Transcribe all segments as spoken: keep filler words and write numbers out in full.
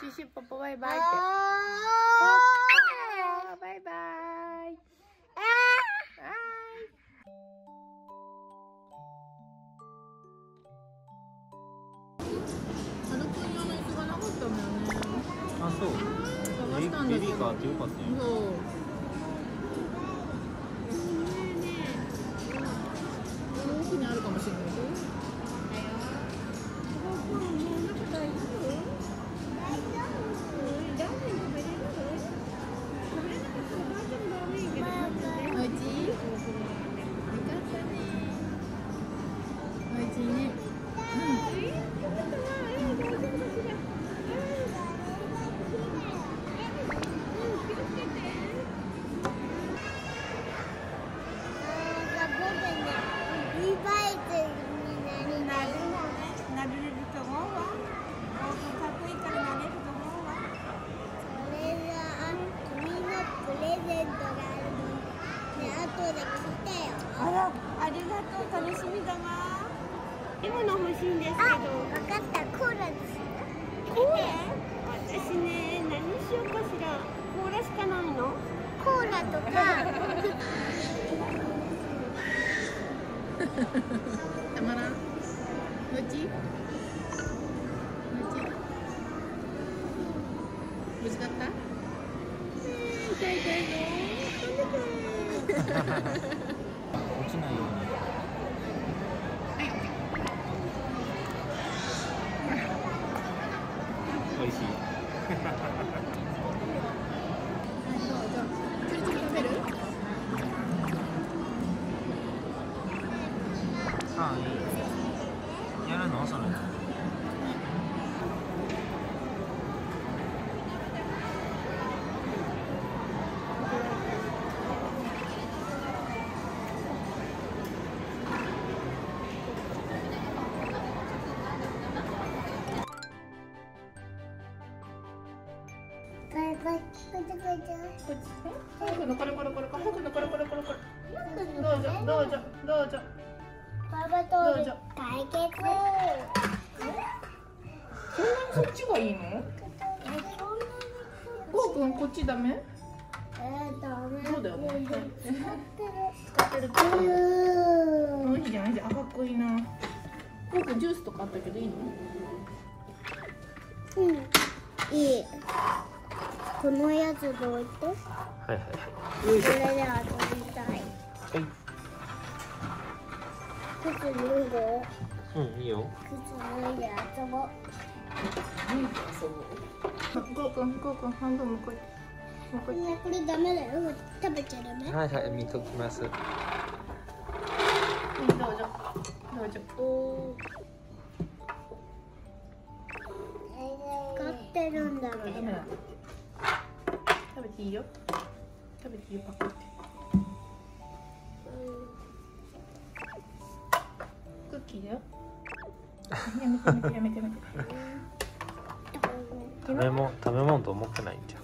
シュシュポポバイバイって。あーバイバイ。ああ。あ、そう。探したんだけど。ベビーカーってよかったよ。そう。ねえねえ。奥にあるかもしれないでしょ。大丈夫？大丈夫？ラーメン食べれる？食べれなかったら大丈夫ラーメンいいけど。おいしい？よかったね。おいしいね。うん。大丈夫かしら。たまらん。どっち？どっち？ぶつかった？うん、痛い痛いの。飛んでた。落ちないように。おいしい。どうぞ。ちょいちょい食べる？ああ、やらんの？それ。どうぞどうぞ。パパと対決。そんなにこっちがいいの？ゴーくんこっちダメ？そうだよね。使ってる。おいしいじゃないじゃん。かっこいいな。ゴーくんジュースとかあったけどいいの？うん。いい。このやつどういって？はいはいはい。これで遊びたい。はい。靴脱いで。うん、いいよ。靴脱いで遊ぼう。遊ぼう。ゴーくん、ゴーくん、半分もこい。もこい。ね、これダメだよ。食べちゃダメ。はいはい、見ときます。はい、どうぞ。どうぞ。おお。使ってるんだろうね。ダメだ。食べていいよ。食べていいよ、パクって。食べ物、食べ物と思ってないんじゃん。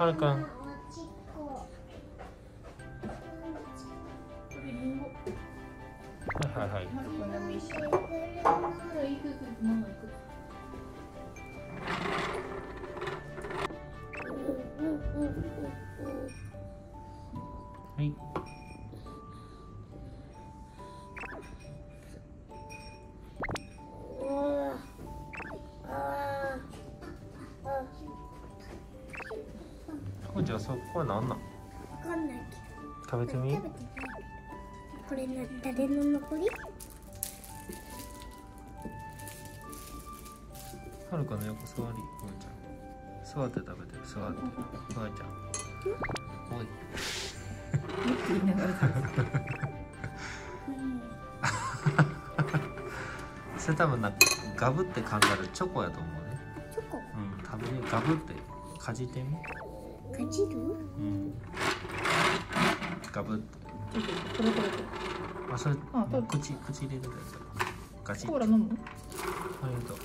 はるくん。はいはいはい。はい。ここじゃそこはなんなん？わかんないけど。食べてみ？これな誰の残り？はるかの横座り。こうちゃん。座って食べてる、座って。おいちゃん。おい。言いながら食べてる。それ多分なんかガブって噛んだらチョコやと思うね。チョコ。うん、食べるガブってかじってみ。かじる？うん。ガブって。これこれこれ。あ、それ口口入れるやつ。ガチ。コーラ飲む？ありがとう。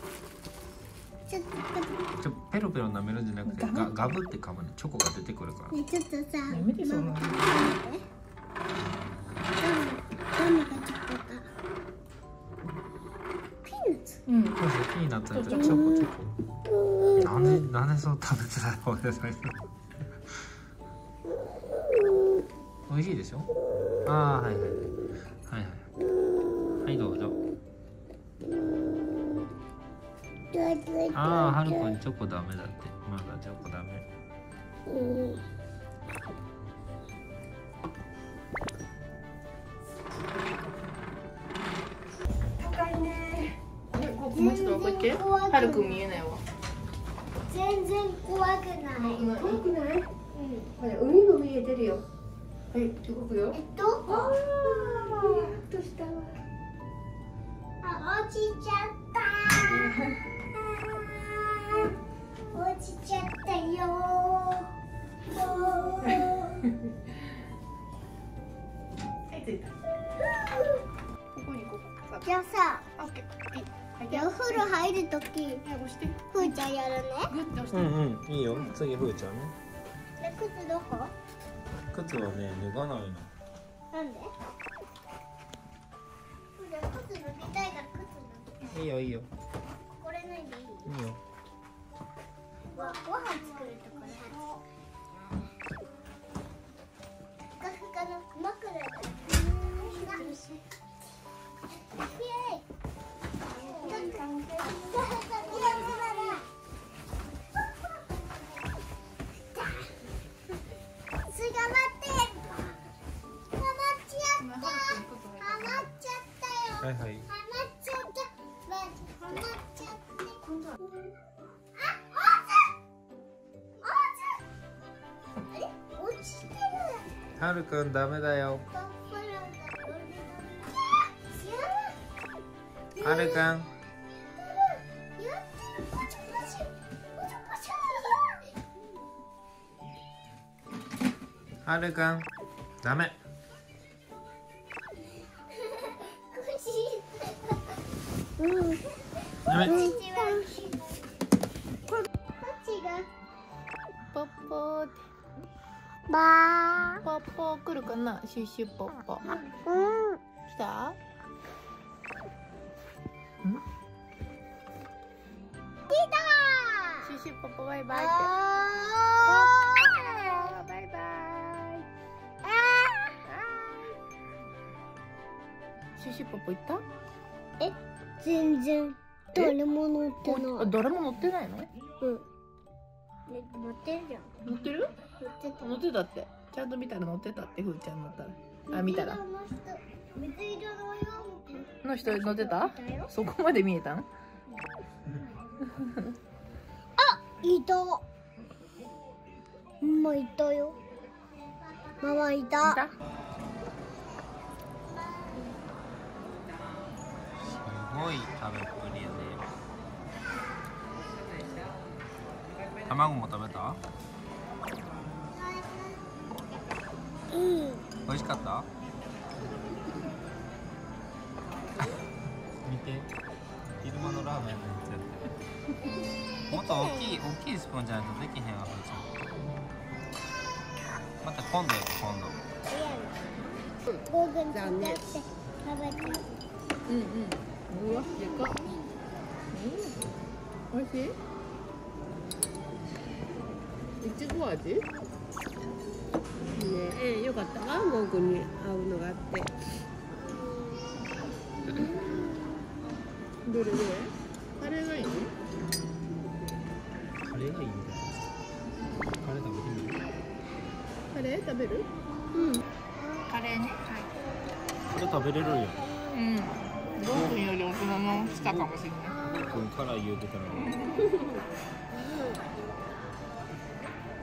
ちょっとちょペロペロ舐めるんじゃなくてガブ、ガブって噛むの。チョコが出てくるから。ね、ちょっとさ、やめてそんな。うん、そうそう、ピーナッツだったらチョコチョコ。なんで、なんでそう食べてたの俺最初。美味しいでしょ。ああ、はいはいはいはいはい、はい、どうぞ。ああ、はるこにチョコダメだって。まだチョコダメ。高いね。もうちょっとこうやって。はるくん見えないわ。全然怖くない。怖くない？うん。海も見えてるよ。はい、動くよ。えっと。ああ、どうした？あ、落ちちゃった。落ちちゃったよ。はい、ついた。ここにここ。じゃあさ。オッケー。お風呂入るとき、ふーちゃんやるね。うんうん、いいよ。次ふーちゃんね。で、靴どこ？靴はね、脱がないの。なんで？靴脱ぎたいから靴脱ぐ。いいよいいよ。これ脱いでいい？いいよ。ご飯作るとこれふかふかの枕だ。イエーイ。はいはい、はるくんダメだよ。はるくんはるくんダメ。うん。こっちがポッポー。バー。ポッポー来るかな、シュシュポッポ。うん。来た？うん。来た。シュシュポッポバイバイって。バイバイ。シュシュポッポ行った？え？全然誰も乗ってない。誰も乗ってないの？うん、乗ってるじゃん。乗ってる？乗ってた乗ってたって、ちゃんと見たら乗ってたって。ふーちゃん乗ったら、あ、見たら水色のような人乗ってた。そこまで見えたん？あ、いた。ママいたよ。ママいた。すごい食べっぷりやね。卵も食べた？うん。美味しかった？見て、昼間のラーメンのやつやってる。もっと大きい大きいスプーンじゃないとできへんわ。また今度や今度。じゃあね。うんうん。うわ、でかっ。うん、おいしい。いちご味。いいね、えー、よかった。マンゴーに合うのがあって。どれどれ。カレーがいいの。カレーがいいみたいな。カレー食べる。カレー食べる。うん。カレーね。はい。これ食べれるよ。うん。ロー君より大人の舌かもしれない。ロー君から言うてたの。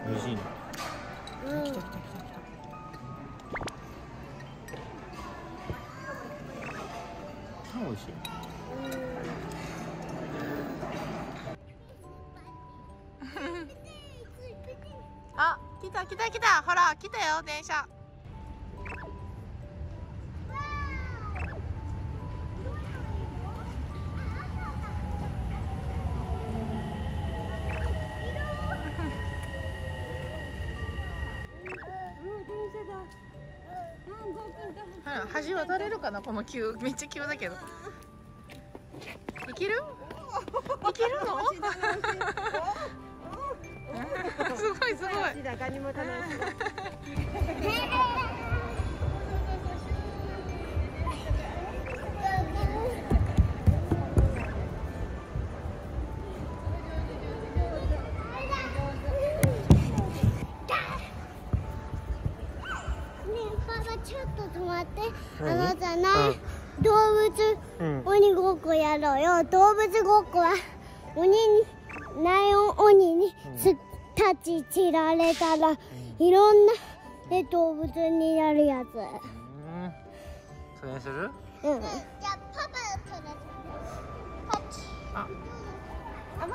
美味しいね。来た来た来た来た。美味しい。あ、来た来た来た。ほら来たよ電車。うん、橋渡れるかな、この急、めっちゃ急だけど。いける？いけるの？すごいすごい。ちょっと止まって、あのじゃない、うん、動物鬼ごっこやろうよ。うん、動物ごっこは鬼にライオン鬼にす、うん、立ち散られたら、いろんなで動物になるやつ。うん、それにする？うん。じゃあパパとね、パチ。あ、あママ。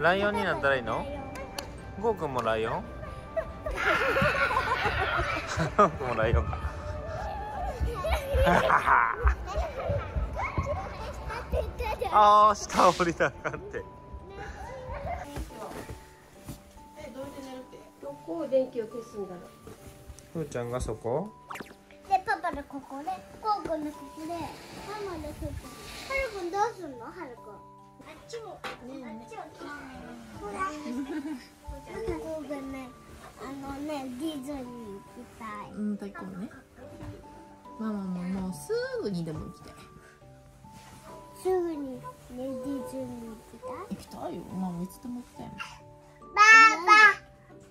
ライオンになったらいいの？ゴーくんもライオン？もうライオンか。ああ、下降りたかって。どこを電気を消すんだろう。ふーちゃんがそこ。で、パパのここで、ゴーくんのここで、ママのここ。はるくんどうすんの、はるくん。あっちも、あっちも。ほら。ゴーくんね。あのね、ディズニー行きたい。うん、太鼓ね。ママももうすぐにでも行きたい。すぐにね、ディズニー行きたい。行きたいよ、ママいつでも行きたい。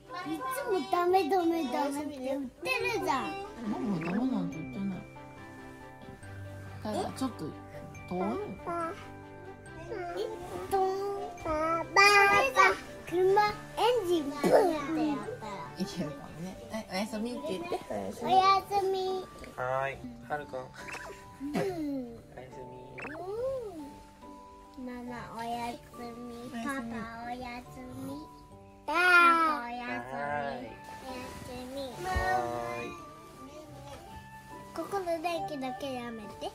ばあば。いつもダメダメダメって言ってるじゃん。ママダメなんて言ってない。ただちょっと遠い。ばあば。車エンジンブンってやったらいけるかもね。おやすみって言って、おやすみ。はーい、はるくんおやすみ。ママおやすみ。パパおやすみ。パパおやすみ。おやすみ。ここの電気だけやめて。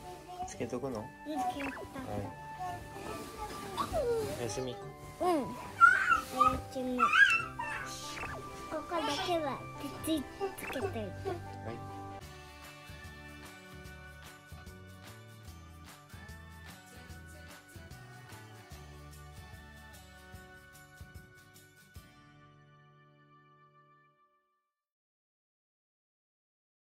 つけとくの？つけとく。おやすみ。うん、ここだけはくっつけておいて。はい。